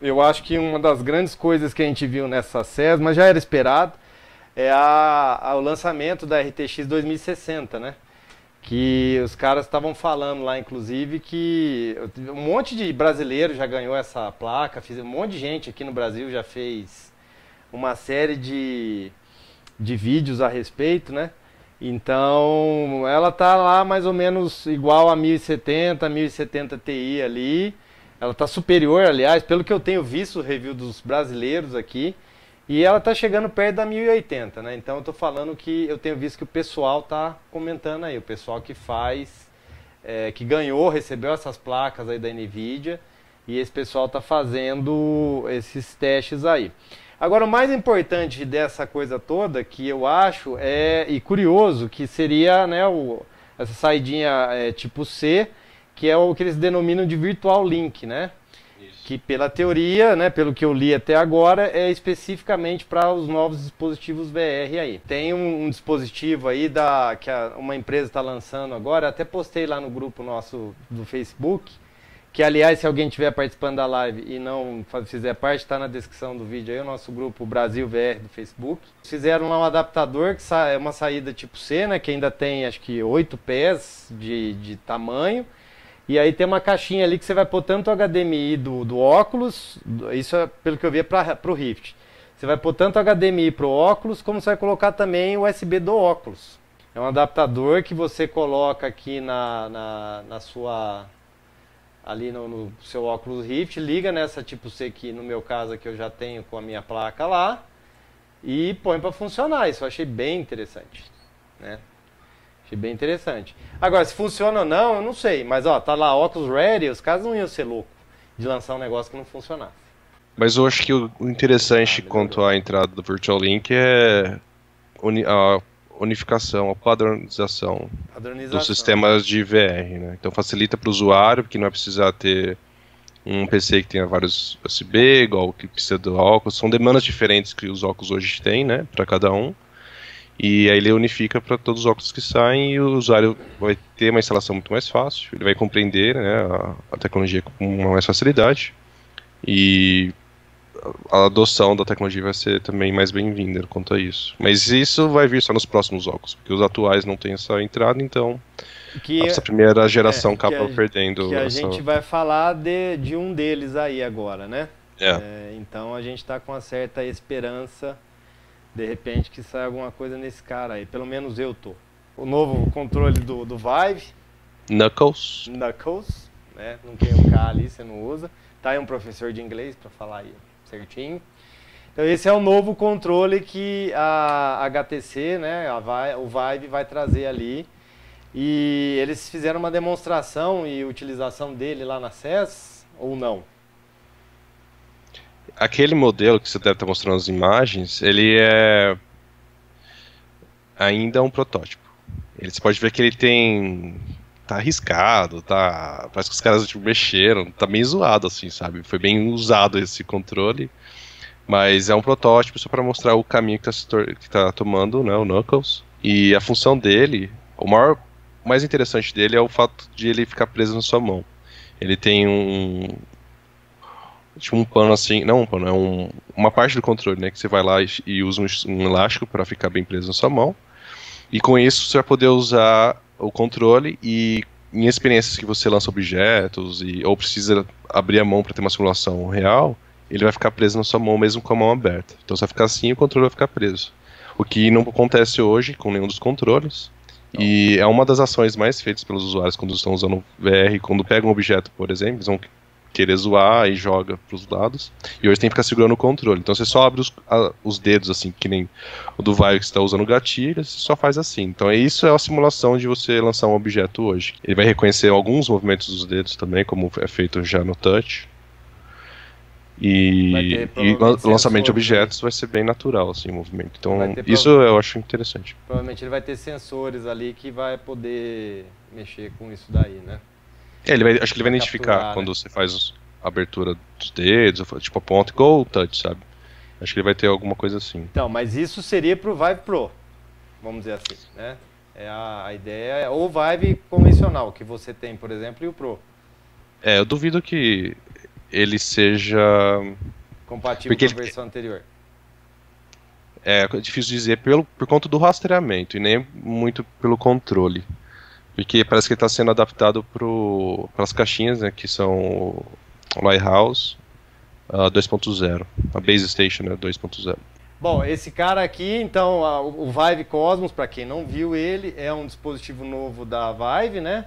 eu acho que uma das grandes coisas que a gente viu nessa CES, mas já era esperado, é o lançamento da RTX 2060, né? Que os caras estavam falando lá, inclusive, que um monte de brasileiro já ganhou essa placa, um monte de gente aqui no Brasil já fez uma série de vídeos a respeito, né? Então, ela tá lá mais ou menos igual a 1070, 1070 Ti ali. Ela tá superior, aliás, pelo que eu tenho visto o review dos brasileiros aqui. E ela tá chegando perto da 1080, né? Então eu tô falando que eu tenho visto que o pessoal tá comentando aí. O pessoal que faz, que ganhou, recebeu essas placas aí da Nvidia. E esse pessoal tá fazendo esses testes aí. Agora, o mais importante dessa coisa toda, que eu acho, e curioso, que seria, né, essa saidinha tipo C, que é o que eles denominam de Virtual Link, né? Isso. Que pela teoria, né, pelo que eu li até agora, é especificamente para os novos dispositivos VR aí. Tem um dispositivo aí que uma empresa está lançando agora, até postei lá no grupo nosso do Facebook, que, aliás, se alguém estiver participando da live e não fizer parte, está na descrição do vídeo aí, o nosso grupo BrasilVR do Facebook. Fizeram lá um adaptador, que é uma saída tipo C, né, que ainda tem, acho que, 8 pés de tamanho. E aí tem uma caixinha ali que você vai pôr tanto o HDMI do óculos, isso é, pelo que eu vi, é para o Rift. Você vai pôr tanto o HDMI para o óculos, como você vai colocar também o USB do óculos. É um adaptador que você coloca aqui na sua... ali no seu óculos Rift, liga nessa tipo C que no meu caso aqui eu já tenho com a minha placa lá e põe para funcionar. Isso eu achei bem interessante, né? Achei bem interessante. Agora, se funciona ou não, eu não sei, mas ó, tá lá óculos ready, os caras não iam ser loucos de lançar um negócio que não funcionasse. Mas eu acho que o interessante quanto à entrada do Virtual Link é a unificação, a padronização dos sistemas de VR, né? Então facilita para o usuário, porque não vai precisar ter um PC que tenha vários USB, igual que precisa do óculos. São demandas diferentes que os óculos hoje têm, né, para cada um. E aí ele unifica para todos os óculos que saem e o usuário vai ter uma instalação muito mais fácil, ele vai compreender, né, a tecnologia com mais facilidade. E a adoção da tecnologia vai ser também mais bem-vinda quanto a isso. Mas isso vai vir só nos próximos óculos, porque os atuais não tem essa entrada, então essa primeira geração acaba perdendo. Que a gente vai falar de um deles aí agora, né? Então a gente está com uma certa esperança, de repente, que saia alguma coisa nesse cara aí. Pelo menos eu tô. O novo controle do Vive. Knuckles, né? Não tem um K ali, você não usa. Tá aí um professor de inglês para falar aí certinho. Então esse é o novo controle que a HTC, né, o Vive vai trazer ali. E eles fizeram uma demonstração e utilização dele lá na CES, ou não? Aquele modelo que você deve estar mostrando as imagens, ele é ainda um protótipo. Você pode ver que ele tem... tá arriscado, tá... parece que os caras tipo, mexeram, tá meio zoado assim, sabe? Foi bem usado esse controle, mas é um protótipo só para mostrar o caminho que tá tomando, né, o Knuckles. E a função dele, o mais interessante dele é o fato de ele ficar preso na sua mão. Ele tem um pano assim, não um pano, é uma parte do controle, né, que você vai lá e usa um elástico para ficar bem preso na sua mão. E com isso você vai poder usar o controle e em experiências que você lança objetos ou precisa abrir a mão para ter uma simulação real, ele vai ficar preso na sua mão mesmo com a mão aberta. Então você vai ficar assim e o controle vai ficar preso. O que não acontece hoje com nenhum dos controles. Não. E é uma das ações mais feitas pelos usuários quando estão usando o VR. Quando pegam um objeto, por exemplo, eles vão querer zoar e joga para os lados. E hoje tem que ficar segurando o controle. Então você só abre os dedos, assim, que nem o do Vive que você está usando o gatilho, você só faz assim. Então isso é a simulação de você lançar um objeto hoje. Ele vai reconhecer alguns movimentos dos dedos também, como é feito já no touch. E lançamento de objetos vai ser bem natural, assim, o movimento. Então isso eu acho interessante. Provavelmente ele vai ter sensores ali que vai poder mexer com isso daí, né? Acho que ele vai identificar quando você faz a abertura dos dedos, tipo a ponta, igual o touch, sabe? Acho que ele vai ter alguma coisa assim. Então, mas isso seria pro Vive Pro, vamos dizer assim, né? A ideia é o Vive convencional, que você tem, por exemplo, e o Pro. Eu duvido que ele seja compatível com a versão anterior. É difícil dizer por conta do rastreamento e nem muito pelo controle. Porque parece que ele está sendo adaptado para as caixinhas, né, que são o Lighthouse 2.0, a Base Station, né, 2.0. Bom, esse cara aqui, então, o Vive Cosmos, para quem não viu ele, é um dispositivo novo da Vive, né?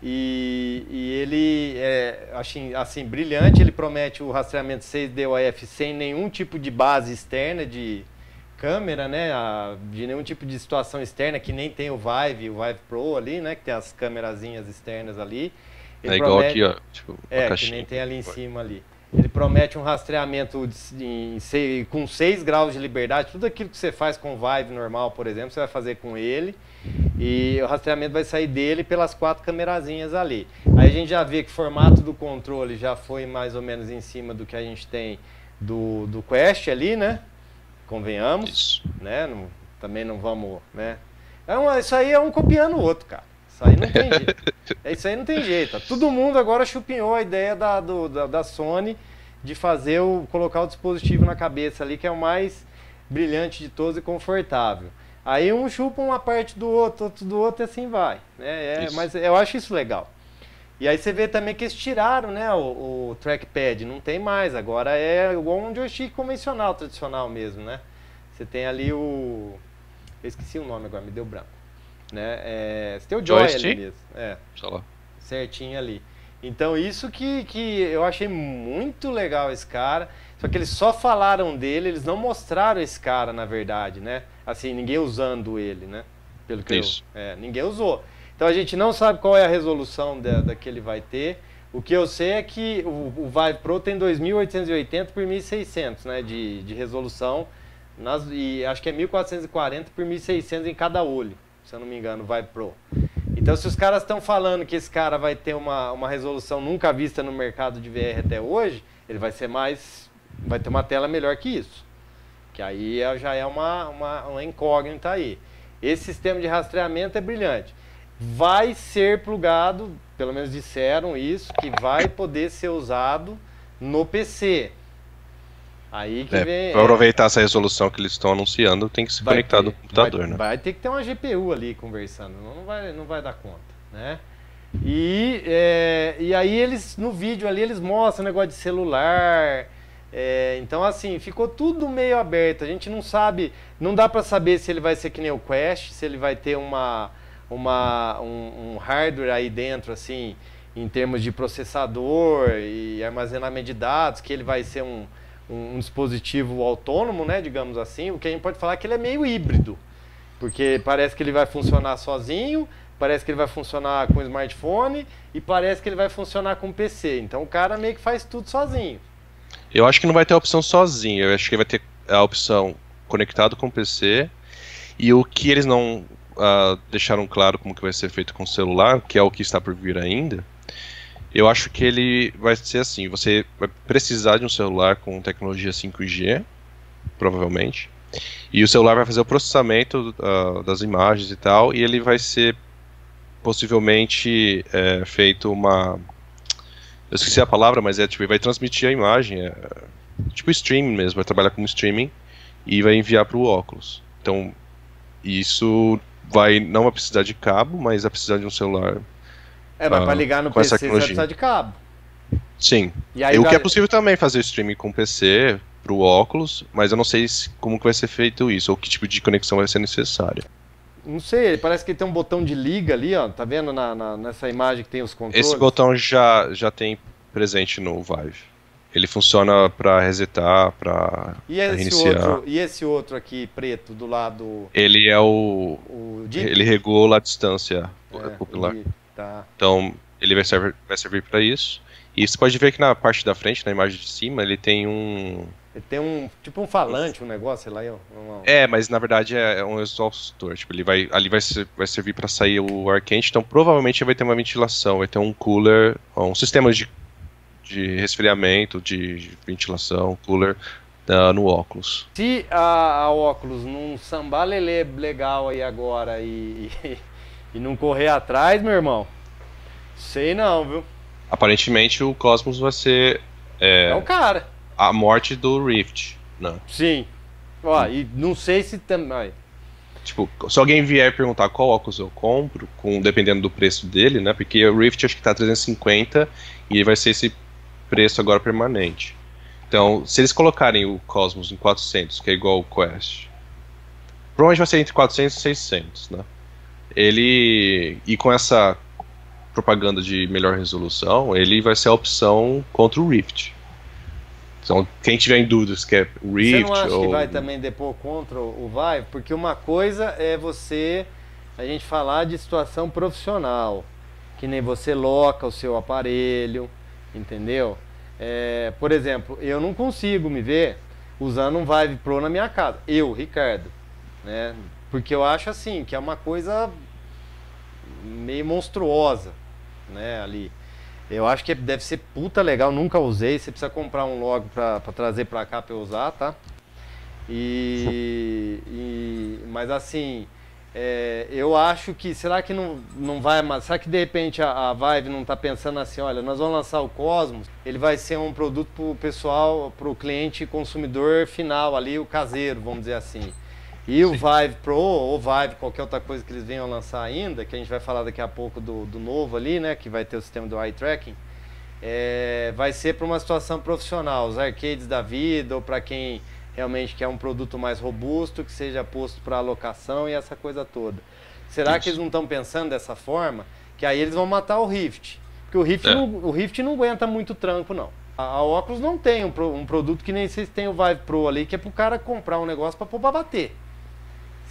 E ele é assim, brilhante, ele promete o rastreamento 6DoF sem nenhum tipo de base externa de câmera, né? De nenhum tipo de situação externa, que nem tem o Vive Pro ali, né? Que tem as câmerazinhas externas ali. Ele é igual promete... aqui, ó. Tipo, é, que nem tem ali em cima ali. Ele promete um rastreamento com 6 graus de liberdade. Tudo aquilo que você faz com o Vive normal, por exemplo, você vai fazer com ele. E o rastreamento vai sair dele pelas 4 camerazinhas ali. Aí a gente já vê que o formato do controle já foi mais ou menos em cima do que a gente tem do Quest ali, né? Convenhamos. Isso. Né? Não, também não vamos... Né? Isso aí é um copiando o outro, cara. Isso aí não tem jeito. Isso aí não tem jeito. Todo mundo agora chupinhou a ideia da Sony de fazer colocar o dispositivo na cabeça ali, que é o mais brilhante de todos e confortável. Aí um chupa uma parte do outro, outro do outro, e assim vai. Né? Mas eu acho isso legal. E aí você vê também que eles tiraram, né, o trackpad, não tem mais. Agora é igual um joystick convencional, tradicional mesmo, né? Você tem ali o... Eu esqueci o nome agora, me deu branco. Né? Você tem o Joy ali mesmo, sei lá. Certinho ali. Então isso que eu achei muito legal esse cara. Só que eles só falaram dele, eles não mostraram esse cara na verdade, né? Assim, ninguém usando ele, né? Pelo que isso. Ninguém usou. Então a gente não sabe qual é a resolução que ele vai ter. O que eu sei é que o Vive Pro tem 2880 por 1600, né, de resolução, e acho que é 1440 por 1600 em cada olho. Se eu não me engano, Vive Pro. Então, se os caras estão falando que esse cara vai ter uma resolução nunca vista no mercado de VR até hoje, ele vai ser mais... vai ter uma tela melhor que isso. Que aí já é uma incógnita aí. Esse sistema de rastreamento é brilhante. Vai ser plugado, pelo menos disseram isso, que vai poder ser usado no PC. Aí que vem, pra aproveitar essa resolução que eles estão anunciando, tem que se conectar no computador, né? Vai ter que ter uma GPU ali conversando, não vai dar conta, né? E aí eles, no vídeo ali, eles mostram o negócio de celular, então assim, ficou tudo meio aberto, a gente não sabe, não dá pra saber se ele vai ser que nem o Quest, se ele vai ter um hardware aí dentro, assim, em termos de processador e armazenamento de dados, que ele vai ser um dispositivo autônomo, né, digamos assim. O que a gente pode falar é que ele é meio híbrido, porque parece que ele vai funcionar sozinho, parece que ele vai funcionar com smartphone e parece que ele vai funcionar com PC. Então o cara meio que faz tudo sozinho. Eu acho que não vai ter a opção sozinho, eu acho que vai ter a opção conectado com PC, e o que eles não deixaram claro como que vai ser feito com o celular, que é o que está por vir ainda. Eu acho que ele vai ser assim, você vai precisar de um celular com tecnologia 5G, provavelmente, e o celular vai fazer o processamento das imagens e tal, e ele vai ser possivelmente feito uma... Eu esqueci a palavra, mas é tipo, ele vai transmitir a imagem, tipo streaming mesmo, vai trabalhar como streaming e vai enviar para o óculos. Então, isso não vai precisar de cabo, mas vai precisar de um celular... mas para ligar no PC você vai precisar de cabo. Sim. E aí, que é possível também fazer streaming com o PC, pro óculos, mas eu não sei como que vai ser feito isso, ou que tipo de conexão vai ser necessária. Não sei, parece que tem um botão de liga ali, ó, tá vendo nessa imagem que tem os controles? Esse botão já tem presente no Vive. Ele funciona para resetar, para reiniciar. E esse outro aqui, preto, do lado... Ele é ele regula a distância popular. Tá. Então ele vai servir para isso. E você pode ver que na parte da frente, na imagem de cima, ele tem um... Ele tem tipo um falante, um negócio, sei lá. Mas na verdade é um exaustor. Tipo, ele vai servir para sair o ar quente. Então provavelmente vai ter uma ventilação, vai ter um cooler, um sistema de resfriamento, de ventilação, cooler no óculos. Se a óculos num sambalelê legal aí agora e não correr atrás, meu irmão, sei não, viu? Aparentemente o Cosmos vai ser é o cara. A morte do Rift, né? Sim. Ó, e não sei se também... Tipo, se alguém vier perguntar qual óculos eu compro, dependendo do preço dele, né? Porque o Rift acho que tá R$350 e vai ser esse preço agora permanente. Então, se eles colocarem o Cosmos em 400, que é igual o Quest, provavelmente vai ser entre 400 e 600, né? E com essa propaganda de melhor resolução, ele vai ser a opção contra o Rift. Então, quem tiver em dúvidas que é o Rift... Você não acha que vai também depor contra o Vive? Porque uma coisa é a gente falar de situação profissional, que nem você loca o seu aparelho, entendeu? É, por exemplo, eu não consigo me ver usando um Vive Pro na minha casa. Eu, Ricardo, né? Porque eu acho assim, que é uma coisa meio monstruosa, né, ali. Eu acho que deve ser puta legal, nunca usei. Você precisa comprar um logo pra trazer pra cá pra eu usar, tá? Mas assim, eu acho que, será que não vai mais? Será que de repente a Vive não tá pensando assim, olha, nós vamos lançar o Cosmos, ele vai ser um produto pro pessoal, pro cliente consumidor final ali, o caseiro, vamos dizer assim. E o Vive Pro, ou Vive, qualquer outra coisa que eles venham lançar ainda, que a gente vai falar daqui a pouco do novo ali, né, que vai ter o sistema do eye tracking, vai ser para uma situação profissional, os arcades da vida, ou para quem realmente quer um produto mais robusto, que seja posto para alocação e essa coisa toda. Será que eles não estão pensando dessa forma? Que aí eles vão matar o Rift, porque o Rift não aguenta muito tranco, não. A Oculus não tem um produto que nem vocês têm o Vive Pro ali, que é para o cara comprar um negócio para pôr para bater.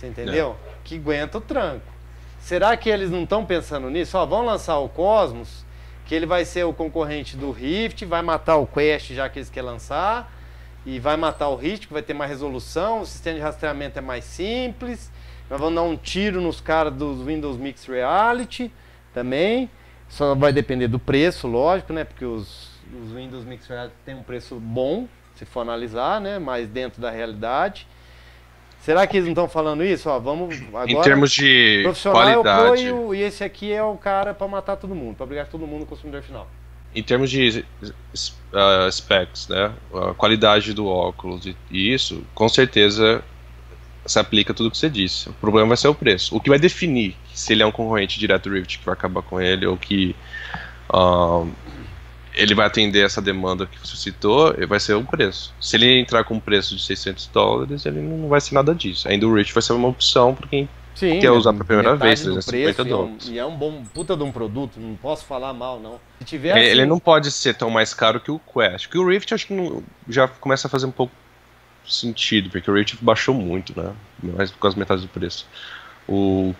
Entendeu? É. Que aguenta o tranco. Será que eles não estão pensando nisso? Ó, vão lançar o Cosmos, que ele vai ser o concorrente do Rift, vai matar o Quest, já que eles querem lançar, e vai matar o Rift, que vai ter mais resolução, o sistema de rastreamento é mais simples, nós vamos dar um tiro nos caras do Windows Mixed Reality também, só vai depender do preço, lógico, né? Porque os Windows Mixed Reality tem um preço bom, se for analisar, né? Mas dentro da realidade. Será que eles não estão falando isso? Ó, vamos agora, em termos de qualidade. É o Pro, e esse aqui é o cara para matar todo mundo, para brigar todo mundo no consumidor final. Em termos de specs, né? A qualidade do óculos e isso, com certeza se aplica tudo o que você disse. O problema vai ser o preço. O que vai definir se ele é um concorrente direto do Rift que vai acabar com ele, ou que ele vai atender essa demanda que você citou, vai ser o preço. Se ele entrar com um preço de $600, ele não vai ser nada disso. Ainda o Rift vai ser uma opção para quem quer usar pela primeira vez, $350. E é um bom puta de um produto, não posso falar mal, não. Se tiver assim... Ele não pode ser tão mais caro que o Quest, que o Rift acho que não, já começa a fazer um pouco sentido, porque o Rift baixou muito, né? Mais quase metade do preço.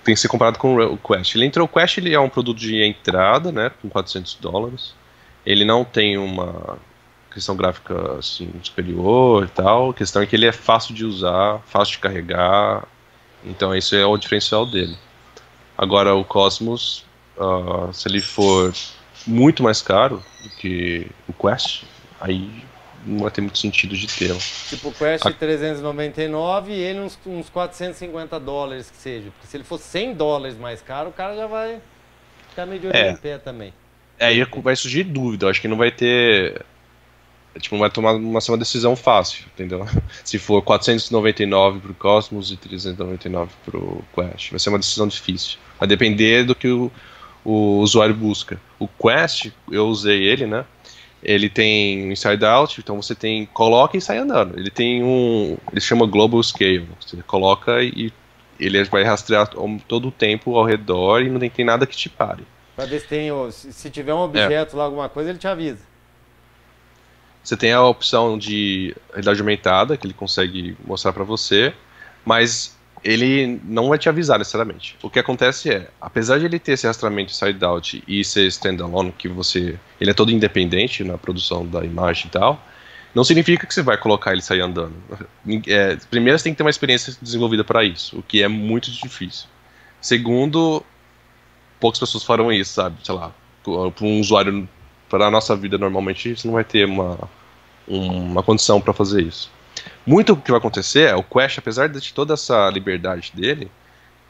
Tem que ser comparado com o Quest. O Quest ele é um produto de entrada, né? Com $400. Ele não tem uma questão gráfica assim, superior e tal. A questão é que ele é fácil de usar, fácil de carregar. Então esse é o diferencial dele. Agora o Cosmos, se ele for muito mais caro do que o Quest, aí não vai ter muito sentido de tê-lo. Tipo o Quest $399 e ele uns $450 que seja. Porque se ele for $100 mais caro, o cara já vai ficar meio de olho em pé também. Aí vai surgir dúvida, eu acho que não vai ter, tipo, não vai tomar uma decisão fácil, entendeu? Se for $499 pro Cosmos e $399 pro Quest, vai ser uma decisão difícil, vai depender do que o usuário busca. O Quest, eu usei ele, né, ele tem inside out, então você coloca e sai andando, ele tem ele se chama Global Scale, você coloca e ele vai rastrear todo o tempo ao redor e não tem nada que te pare. Pra ver se tem, se tiver um objeto lá, alguma coisa, ele te avisa. Você tem a opção de realidade aumentada, que ele consegue mostrar pra você, mas ele não vai te avisar necessariamente. O que acontece é, apesar de ele ter esse rastreamento inside-out e ser standalone, que ele é todo independente na produção da imagem e tal, não significa que você vai colocar ele e sair andando. Primeiro, você tem que ter uma experiência desenvolvida para isso, o que é muito difícil. Segundo... poucas pessoas farão isso, sabe? Sei lá, para um usuário, para a nossa vida normalmente, você não vai ter uma condição para fazer isso. Muito o que vai acontecer é, o Quest, apesar de toda essa liberdade dele,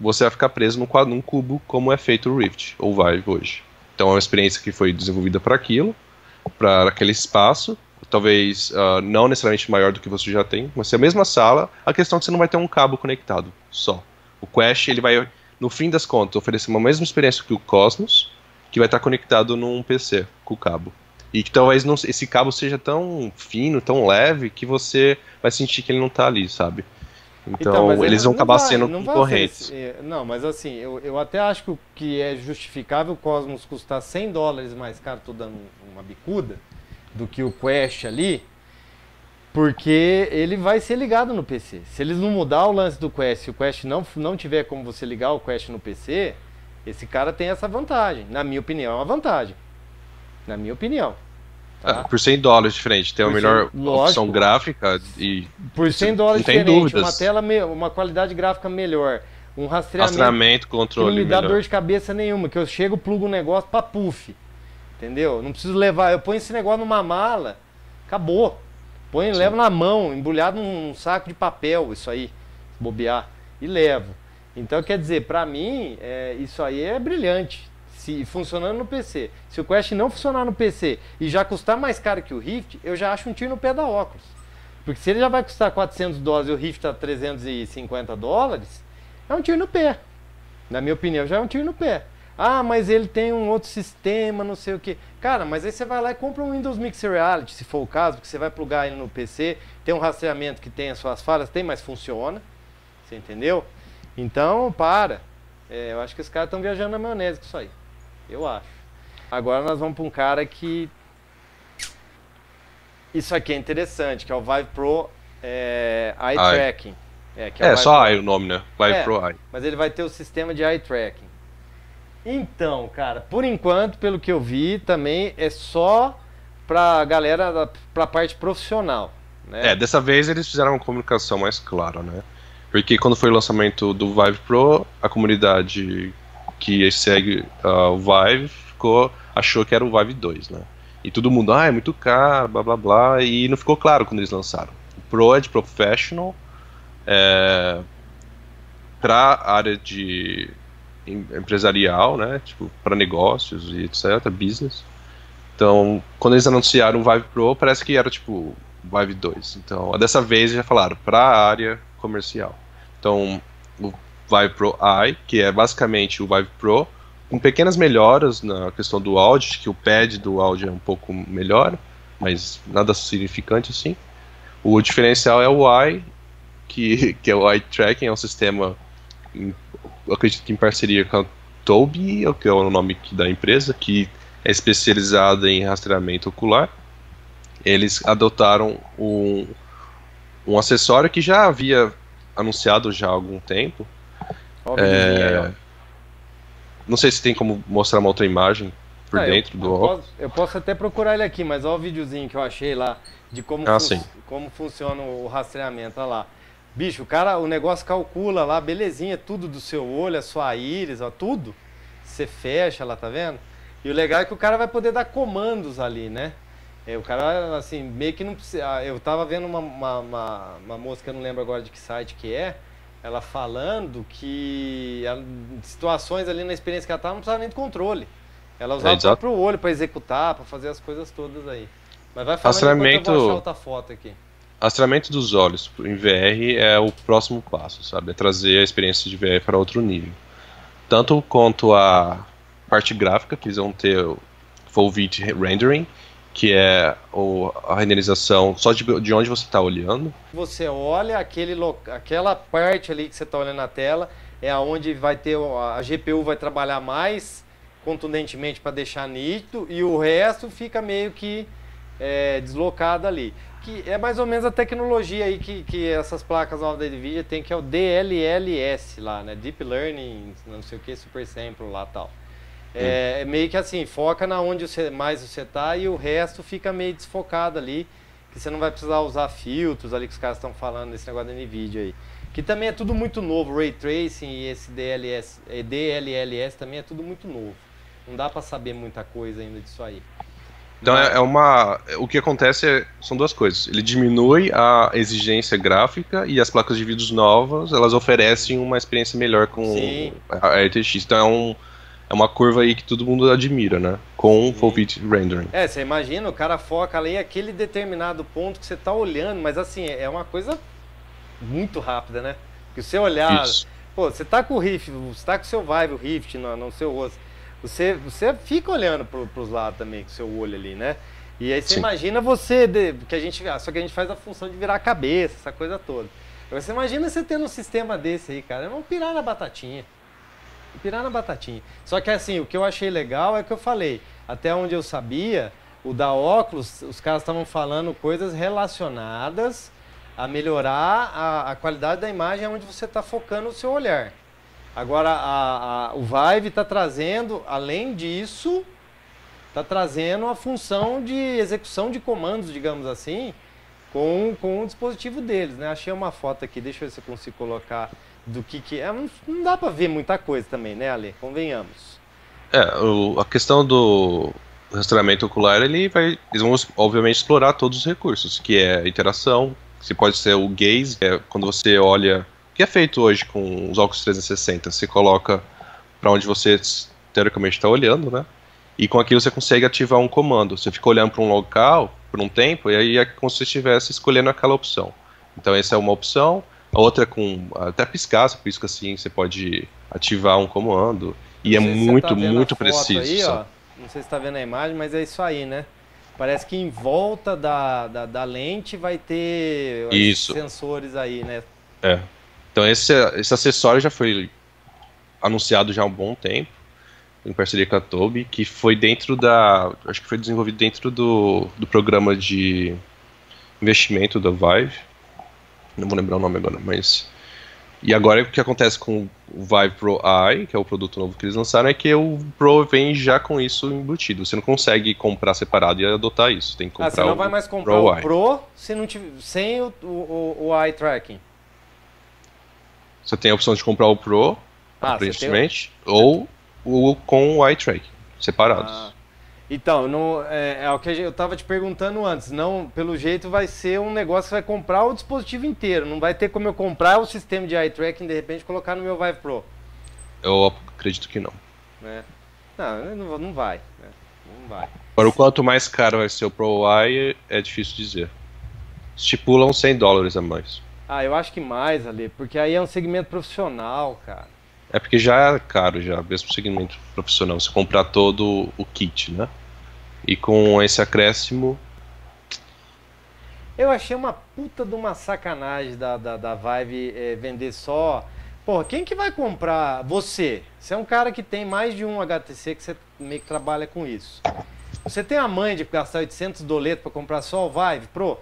você vai ficar preso num cubo como é feito o Rift, ou Vive hoje. Então é uma experiência que foi desenvolvida para aquilo, para aquele espaço, talvez não necessariamente maior do que você já tem, mas se é a mesma sala, a questão é que você não vai ter um cabo conectado só. O Quest, ele vai, no fim das contas, oferecer uma mesma experiência que o Cosmos, que vai estar conectado num PC com o cabo. E que talvez não, esse cabo seja tão fino, tão leve, que você vai sentir que ele não está ali, sabe? Então eles vão acabar sendo concorrentes. Não, mas assim, eu até acho que é justificável o Cosmos custar $100 mais caro, tô dando uma bicuda, do que o Quest ali, porque ele vai ser ligado no PC. Se eles não mudar o lance do Quest, se o Quest não tiver como você ligar o Quest no PC, esse cara tem essa vantagem. Na minha opinião, é uma vantagem. Na minha opinião. Tá? Por $100 diferente, tem a melhor opção gráfica e... Por $100 diferente, tem dúvidas. Uma tela, uma qualidade gráfica melhor, um rastreamento controle que não me dá dor de cabeça nenhuma, que eu chego, plugo um negócio pra puff. Entendeu? Não preciso levar, eu ponho esse negócio numa mala, acabou. Põe e levo na mão, embrulhado num saco de papel, isso aí, bobear, e levo. Então, quer dizer, pra mim, isso aí é brilhante, se funcionando no PC. Se o Quest não funcionar no PC e já custar mais caro que o Rift, eu já acho um tiro no pé da óculos. Porque se ele já vai custar $400 e o Rift tá $350, é um tiro no pé. Na minha opinião, já é um tiro no pé. Ah, mas ele tem um outro sistema, não sei o que. Cara, mas aí você vai lá e compra um Windows Mixed Reality, se for o caso, porque você vai plugar ele no PC, tem um rastreamento que tem as suas falhas, tem, mas funciona. Você entendeu? Então, eu acho que os caras estão viajando na maionese com isso aí. Eu acho. Agora nós vamos para um cara que... Isso aqui é interessante, que é o Vive Pro Eye Tracking. É só Eye o nome, né? Vive Pro Eye. Mas ele vai ter o sistema de Eye Tracking. Então, cara, por enquanto, pelo que eu vi, também é só pra galera, pra parte profissional, né? Dessa vez eles fizeram uma comunicação mais clara, né? Porque quando foi o lançamento do Vive Pro, a comunidade que segue o Vive achou que era o Vive 2, né? E todo mundo, é muito caro, blá blá blá, e não ficou claro quando eles lançaram. O Pro é de Professional, pra área de... empresarial, né, tipo, para negócios e etc, business. Então, quando eles anunciaram o Vive Pro, parece que era tipo Vive 2. Então, dessa vez já falaram para a área comercial. Então, o Vive Pro Eye, que é basicamente o Vive Pro com pequenas melhoras na questão do áudio, que o pad do áudio é um pouco melhor, mas nada significante assim. O diferencial é o Eye, que é o Eye Tracking, é um sistema, eu acredito que em parceria com a Tobii, que é o nome da empresa, que é especializada em rastreamento ocular. Eles adotaram um acessório que já havia anunciado já há algum tempo. Não sei se tem como mostrar uma outra imagem por dentro do óculos. Eu posso até procurar ele aqui, mas olha o videozinho que eu achei lá de como funciona o rastreamento, olha lá. Bicho, o negócio calcula lá, belezinha, tudo do seu olho, a sua íris, ó, tudo. Você fecha lá, tá vendo? E o legal é que o cara vai poder dar comandos ali, né? O cara, assim, meio que não precisa... Eu tava vendo uma moça, que eu não lembro agora de que site que é, ela falando que situações ali na experiência que ela tava, não precisava nem de controle. Ela usava só pro olho, pra executar, pra fazer as coisas todas aí. Mas vai falando enquanto eu vou achar outra foto aqui. Rastreamento dos olhos em VR é o próximo passo, sabe? É trazer a experiência de VR para outro nível. Tanto quanto a parte gráfica, que eles vão ter o foveated rendering, que é a renderização só de onde você está olhando. Você olha aquela parte ali que você está olhando na tela, é onde vai ter a GPU vai trabalhar mais contundentemente para deixar nítido, e o resto fica meio que deslocado ali. Que é mais ou menos a tecnologia aí que essas placas novas da Nvidia tem, que é o DLLS lá, né? Deep Learning, não sei o que, Super Sample lá tal. É meio que assim, foca na onde você tá e o resto fica meio desfocado ali, que você não vai precisar usar filtros ali que os caras estão falando desse negócio da Nvidia aí. Que também é tudo muito novo, Ray Tracing e esse DLLS também é tudo muito novo. Não dá pra saber muita coisa ainda disso aí. Então o que acontece são duas coisas. Ele diminui a exigência gráfica e as placas de vídeos novas, elas oferecem uma experiência melhor com a RTX. Então é uma curva aí que todo mundo admira, né? Com o foveated rendering. É, você imagina, o cara foca ali aquele determinado ponto que você tá olhando, mas assim, é uma coisa muito rápida, né? Que você olhar, pô, você tá com o Rift, você tá com o seu Vive, o Rift no seu rosto, você fica olhando pros lados também, com o seu olho ali, né? E aí você imagina você, só que a gente faz a função de virar a cabeça, essa coisa toda. Agora você imagina você tendo um sistema desse aí, cara, é um pirar na batatinha. Pirar na batatinha. Só que assim, o que eu achei legal é que eu falei, até onde eu sabia, o da Oculus, os caras estavam falando coisas relacionadas a melhorar a qualidade da imagem onde você está focando o seu olhar. Agora, o Vive está trazendo, além disso, está trazendo a função de execução de comandos, digamos assim, com o dispositivo deles, né? Achei uma foto aqui, deixa eu ver se eu consigo colocar... do que é, não dá pra ver muita coisa também, né, Ale? Convenhamos. É, a questão do rastreamento ocular, eles vão obviamente explorar todos os recursos, que é a interação, que pode ser o gaze, que é quando você olha, que é feito hoje com os óculos 360, você coloca pra onde você teoricamente está olhando, né? E com aquilo você consegue ativar um comando, você fica olhando para um local por um tempo, e aí é como se você estivesse escolhendo aquela opção. Então essa é uma opção. A outra é com até piscar, você pisca assim, você pode ativar um comando. E é muito, muito preciso. Aí, ó, não sei se está vendo a imagem, mas é isso aí, né? Parece que em volta da lente vai ter sensores aí, né? É. Então esse acessório já foi anunciado já há um bom tempo, em parceria com a Tobii, que foi dentro da... acho que foi desenvolvido dentro do programa de investimento da Vive. Não vou lembrar o nome agora, mas... E agora o que acontece com o Vive Pro Eye, que é o produto novo que eles lançaram, é que o Pro vem já com isso embutido. Você não consegue comprar separado e adotar isso. Tem que comprar você não vai mais comprar o Pro se não tiver, sem o Eye Tracking. Você tem a opção de comprar o Pro, aparentemente, ou com o Eye Tracking, separados. Então, é o que eu estava te perguntando antes, não, pelo jeito vai ser um negócio que vai comprar o dispositivo inteiro, não vai ter como eu comprar o sistema de eye tracking de repente colocar no meu Vive Pro. Eu acredito que não. É. Não vai, né? Não vai. Agora, o quanto mais caro vai ser o Pro Eye é difícil dizer. Estipulam $100 a mais. Ah, eu acho que mais, Ale, porque aí é um segmento profissional, cara. É porque já é caro, já, mesmo pro segmento profissional, você comprar todo o kit, né? E com esse acréscimo... Eu achei uma puta de uma sacanagem da Vive vender só... Porra, quem que vai comprar? Você é um cara que tem mais de um HTC, que você meio que trabalha com isso. Você tem a mãe de gastar $800 para comprar só o Vive Pro?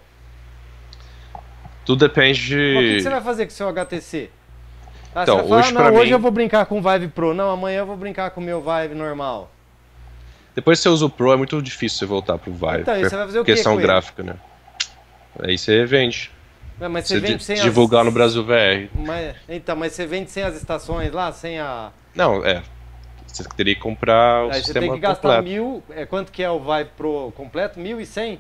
Tudo depende de... O que você vai fazer com o seu HTC? Então, você vai falar, hoje eu vou brincar com o Vive Pro, não, amanhã eu vou brincar com o meu Vive normal. Depois que você usa o Pro, é muito difícil você voltar pro Vive. Então, você vai fazer o quê? Questão gráfica, né? Aí você vende. Mas você vende sem divulgar no BrasilVR. Então, mas você vende sem as estações lá, sem a... Não, você teria que comprar o sistema completo. Você tem que gastar mil... Quanto que é o Vive Pro completo? 1.100?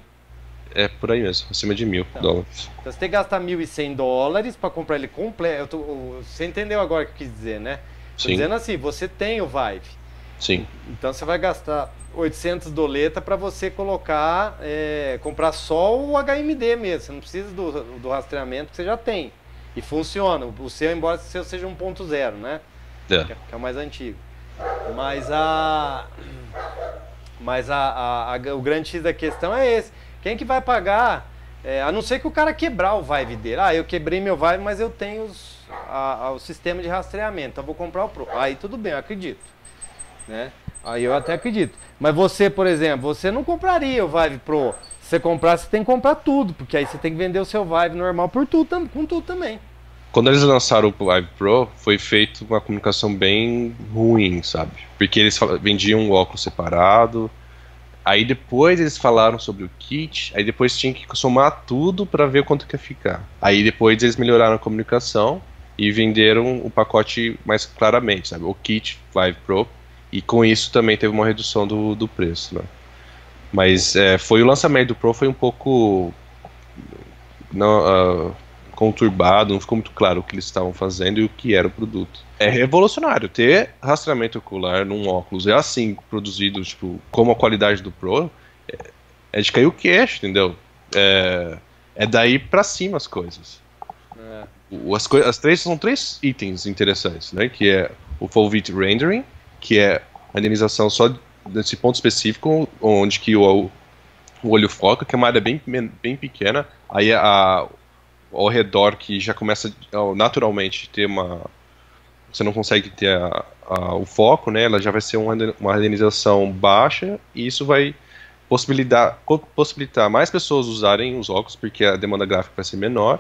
É por aí mesmo, acima de $1.000. Então você tem que gastar $1.100 para comprar ele completo. Você entendeu agora o que eu quis dizer, né? Tô dizendo assim, você tem o Vive. Sim. Então você vai gastar $800 para você colocar, comprar só o HMD mesmo. Você não precisa do rastreamento que você já tem. E funciona. O seu, embora o seu seja 1.0, né? É. Que é o mais antigo. Mas o grande X da questão é esse. Quem que vai pagar, a não ser que o cara quebrar o Vive dele. Ah, eu quebrei meu Vive, mas eu tenho o sistema de rastreamento, então vou comprar o Pro. Aí tudo bem, eu acredito. Né? Aí eu até acredito. Mas você, por exemplo, você não compraria o Vive Pro. Se você comprar, você tem que comprar tudo, porque aí você tem que vender o seu Vive normal com tudo também. Quando eles lançaram o Vive Pro, foi feita uma comunicação bem ruim, sabe? Porque eles vendiam um óculos separado... Aí depois eles falaram sobre o kit, aí depois tinha que somar tudo para ver quanto que ia ficar. Aí depois eles melhoraram a comunicação e venderam o pacote mais claramente, sabe? O kit Vive Pro, e com isso também teve uma redução do preço, né? Mas foi o lançamento do Pro, foi um pouco... Não, conturbado, não ficou muito claro o que eles estavam fazendo e o que era o produto. É revolucionário ter rastreamento ocular num óculos, é assim, produzido, tipo, como a qualidade do Pro, é de cair o queixo, entendeu? É daí pra cima as coisas. São três itens interessantes, né? Que é o foveated rendering, que é a renderização só desse ponto específico onde que o olho foca, que é uma área bem pequena, aí ao redor que já começa naturalmente ter uma... Você não consegue ter o foco, né? Ela já vai ser uma renderização baixa e isso vai possibilitar mais pessoas usarem os óculos, porque a demanda gráfica vai ser menor,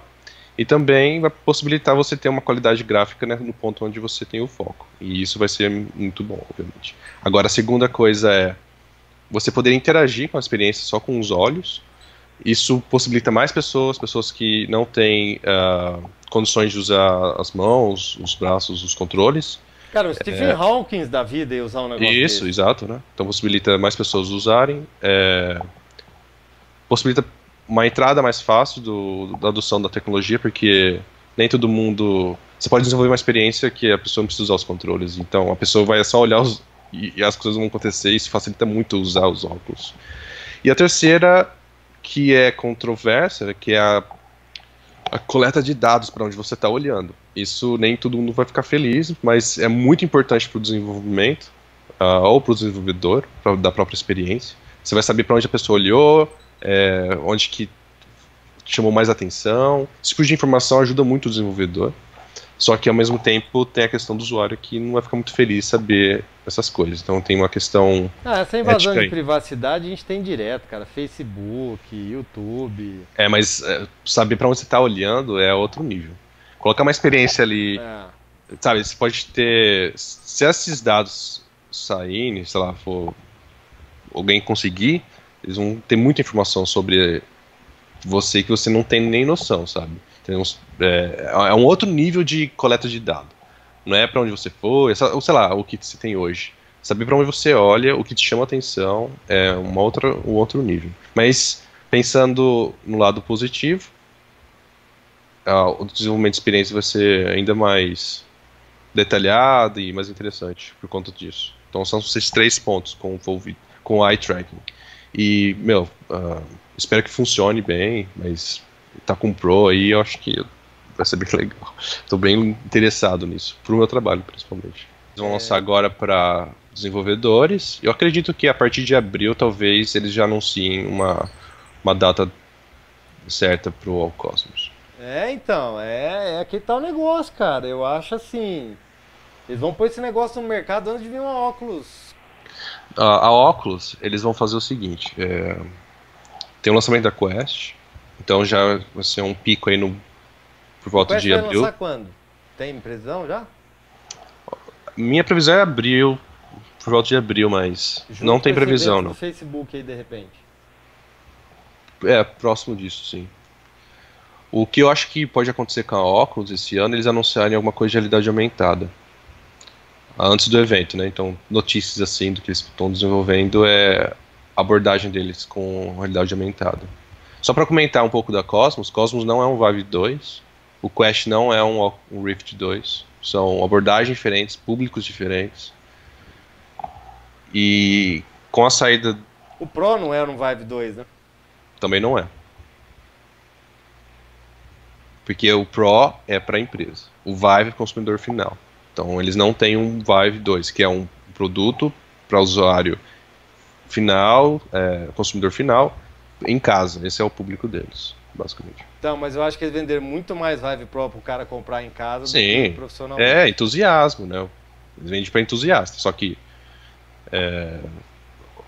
e também vai possibilitar você ter uma qualidade gráfica, né, no ponto onde você tem o foco, e isso vai ser muito bom, obviamente. Agora, a segunda coisa é você poder interagir com a experiência só com os olhos. Isso possibilita mais pessoas que não têm condições de usar as mãos, os braços, os controles. Cara, o Stephen Hawking da vida ia usar um negócio desse. Exato, né? Então possibilita mais pessoas usarem, possibilita uma entrada mais fácil da adoção da tecnologia, porque nem todo mundo... Você pode desenvolver uma experiência que a pessoa não precisa usar os controles, então a pessoa vai só olhar e as coisas vão acontecer, e isso facilita muito usar os óculos. E a terceira, que é controversa, que é a coleta de dados para onde você está olhando. Isso nem todo mundo vai ficar feliz, mas é muito importante para o desenvolvimento, ou para o desenvolvedor, da própria experiência. Você vai saber para onde a pessoa olhou, onde que chamou mais atenção. Esse tipo de informação ajuda muito o desenvolvedor, só que ao mesmo tempo tem a questão do usuário que não vai ficar muito feliz saber essas coisas. Então tem uma questão... essa invasão de privacidade a gente tem direto, cara. Facebook, YouTube... mas saber para onde você está olhando é outro nível. Colocar uma experiência ali... Sabe, você pode ter... Se esses dados saírem, sei lá, for alguém conseguir, eles vão ter muita informação sobre você que você não tem nem noção, sabe? É um outro nível de coleta de dados. Não é pra onde você foi, ou sei lá, o que você tem hoje. Saber pra onde você olha, o que te chama atenção, é um outro nível. Mas, pensando no lado positivo, o desenvolvimento de experiência vai ser ainda mais detalhado e mais interessante por conta disso. Então são esses três pontos com o eye tracking. E, espero que funcione bem, mas tá com o Pro aí, eu acho que vai ser bem legal. Tô bem interessado nisso, pro meu trabalho, principalmente. Eles vão lançar agora para desenvolvedores. Eu acredito que a partir de abril, talvez, eles já anunciem uma data certa pro Cosmos. Então, é aqui tá o negócio, cara. Eu acho assim, eles vão pôr esse negócio no mercado antes de vir uma Oculus. A Oculus, eles vão fazer o seguinte, tem o lançamento da Quest, então já vai ser um pico aí por volta de abril. Quest vai lançar quando? Tem previsão já? Minha previsão é abril, por volta de abril, mas não tem previsão, não. Facebook aí, de repente. Próximo disso, sim. O que eu acho que pode acontecer com a Oculus esse ano, eles anunciarem alguma coisa de realidade aumentada antes do evento, né? Então, notícias assim do que eles estão desenvolvendo é a abordagem deles com realidade aumentada. Só para comentar um pouco da Cosmos não é um Vive 2, o Quest não é um Rift 2, são abordagens diferentes, públicos diferentes. E com a saída... O Pro não era um Vive 2, né? Também não é. Porque o Pro é para a empresa, o Vive é consumidor final. Então eles não têm um Vive 2, que é um produto para usuário final, consumidor final, em casa. Esse é o público deles, basicamente. Então, mas eu acho que eles venderam muito mais Vive Pro para o cara comprar em casa do que profissionalmente. É, entusiasmo, né? Eles vendem para entusiasta, só que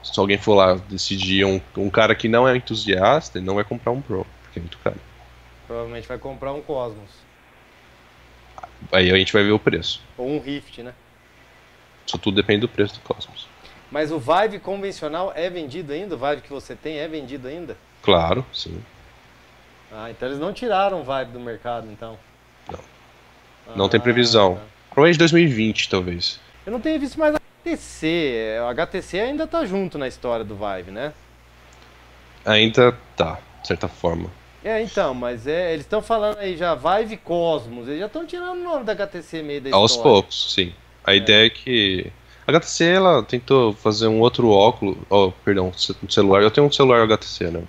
se alguém for lá decidir um cara que não é entusiasta, ele não vai comprar um Pro, porque é muito caro. Provavelmente vai comprar um Cosmos. Aí a gente vai ver o preço. Ou um Rift, né? Isso tudo depende do preço do Cosmos. Mas o Vive convencional é vendido ainda? O Vive que você tem é vendido ainda? Claro, sim. Então eles não tiraram o Vive do mercado, então? Não. Não tem previsão. Tá. Provavelmente 2020, talvez. Eu não tenho visto mais a HTC. O HTC ainda tá junto na história do Vive, né? Ainda tá, de certa forma. É, então, mas é, eles estão falando aí já Vive Cosmos, eles já estão tirando o nome da HTC meio da história. Aos poucos, sim. A ideia é que... A HTC, ela tentou fazer um outro óculos, perdão, um celular. Eu tenho um celular HTC, né?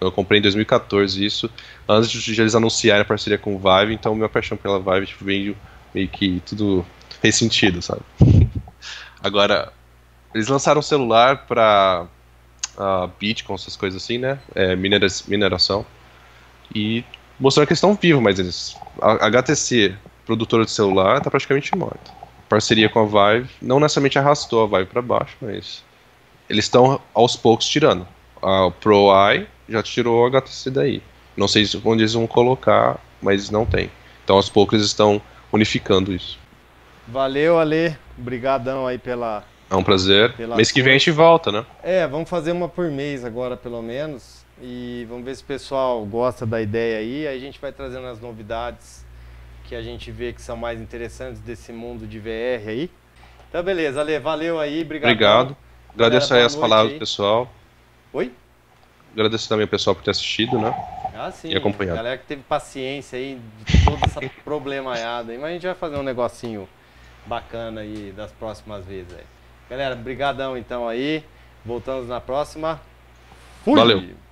Eu comprei em 2014 isso, antes de eles anunciarem a parceria com o Vive, então minha paixão pela Vive tipo, veio meio que tudo fez sentido, sabe? Agora, eles lançaram um celular pra Bitcoin, essas coisas assim, né? É, mineração. E mostrando que eles estão vivos, mas eles... A HTC, produtora de celular, está praticamente morta. Parceria com a Vive, não necessariamente arrastou a Vive para baixo, mas eles estão aos poucos tirando. A Pro Eye já tirou a HTC daí. Não sei onde eles vão colocar, mas não tem. Então aos poucos eles estão unificando isso. Valeu, Ale. Obrigadão aí pela... É um prazer. Mês que vem a gente volta, né? É, vamos fazer uma por mês agora, pelo menos. E vamos ver se o pessoal gosta da ideia aí. Aí a gente vai trazendo as novidades que a gente vê que são mais interessantes desse mundo de VR aí. Então, beleza, Ale, valeu aí, obrigado. Agradeço aí as palavras do pessoal. Oi? Agradeço também ao pessoal por ter assistido, né? Ah, sim. E acompanhado. A galera que teve paciência aí de toda essa problemaiada aí. Mas a gente vai fazer um negocinho bacana aí das próximas vezes aí. Galera, brigadão então aí. Voltamos na próxima. Fui! Valeu!